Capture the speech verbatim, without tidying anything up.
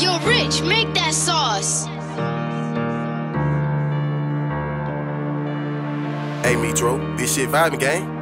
You're rich, make that sauce. Hey Mitro, this shit vibing, gang.